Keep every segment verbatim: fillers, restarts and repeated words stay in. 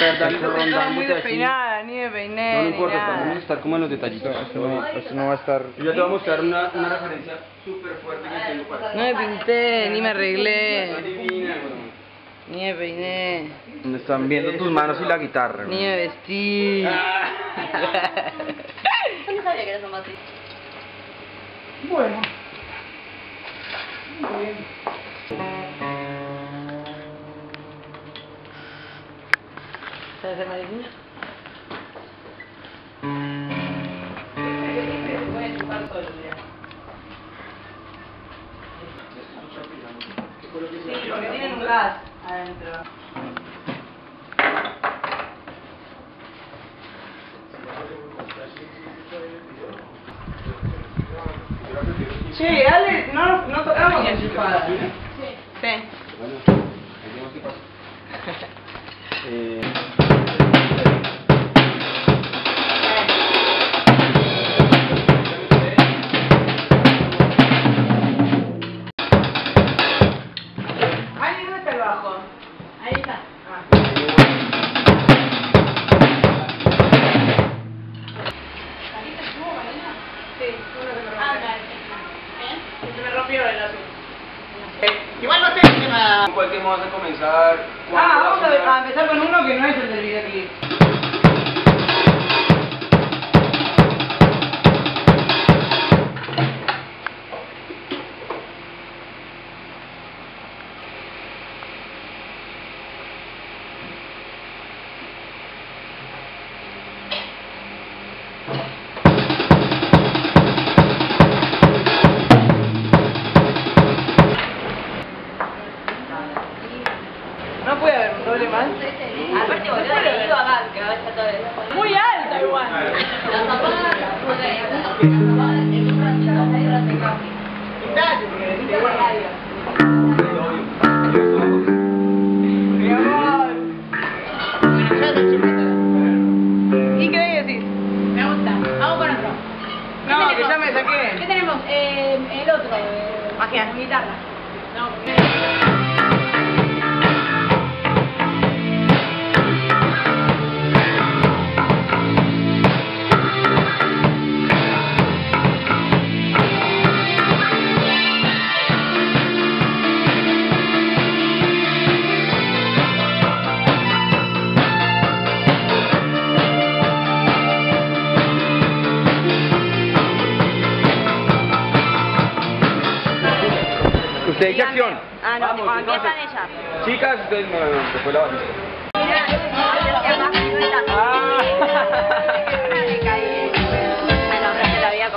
verdad no ronda muy despeinada, ni de peiné, no, no importa, ni nada. Vamos a estar como en los detallitos. Esto no, esto no va a estar... Yo ya te voy a mostrar una, una referencia súper fuerte que tengo para ti. No me pinté, ni me arreglé, ni me peiné. Me están viendo tus manos y la guitarra. Ni me vestí. Yo no sabía que eras nomás así. Bueno. Muy bien. ¿Sabes de maricina? Sí, porque tienen un gas adentro. Che, Ale, no, no tocamos la enchufada. Sí. Sí. Bueno, ahí qué pasa. Eh... Igual no sé qué nada. ¿Con cuál tema vas a comenzar? Ah, vamos a, a empezar con uno que no es el del videoclip. No puede haber un doble más. Aparte, boludo, le digo a Mac que va a estar todo eso. Muy alta, igual. Los zapatos, los zapatos, los zapatos, en un ratito, los zapatos, los zapatos. Dale, porque le digo a nadie. ¿Y qué decís? Me gusta. Vamos con otro. No, que ya me saqué. ¿Qué tenemos? Eh, el otro. Magia. Guitarra. No. ¿Ustedes qué acción? Ah, no, vamos, no, empiezan ellas. Chicas, ustedes no, no, después la van a hacer. Ah, bueno, pero se la había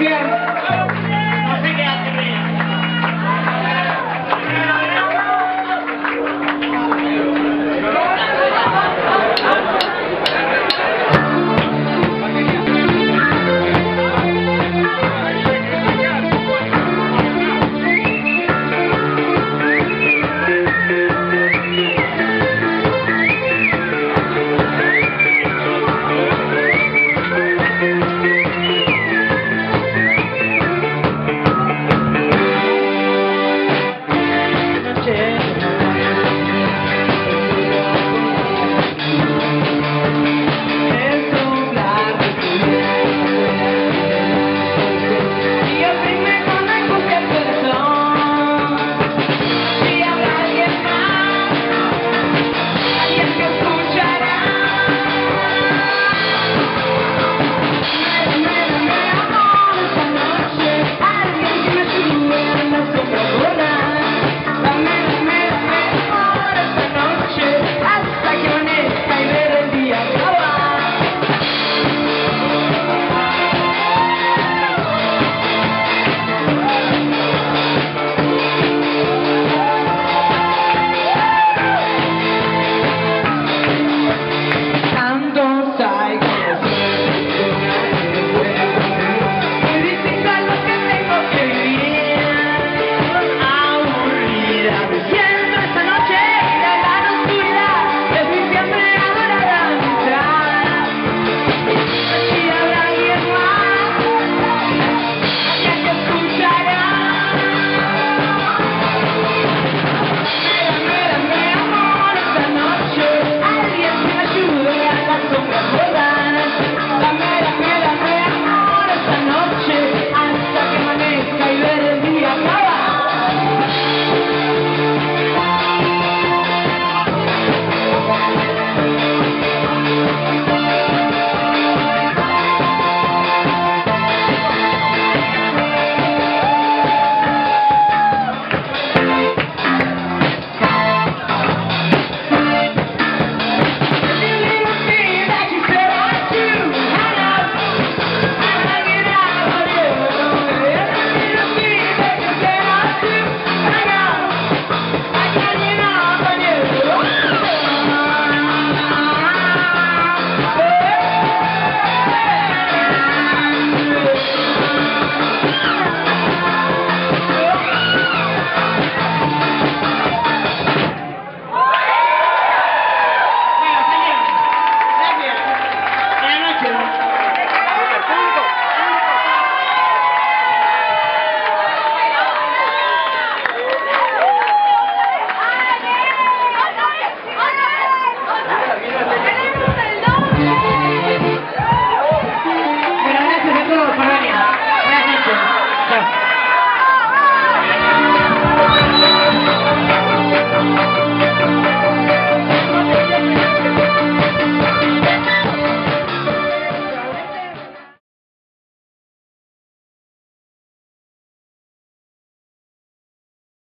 bien.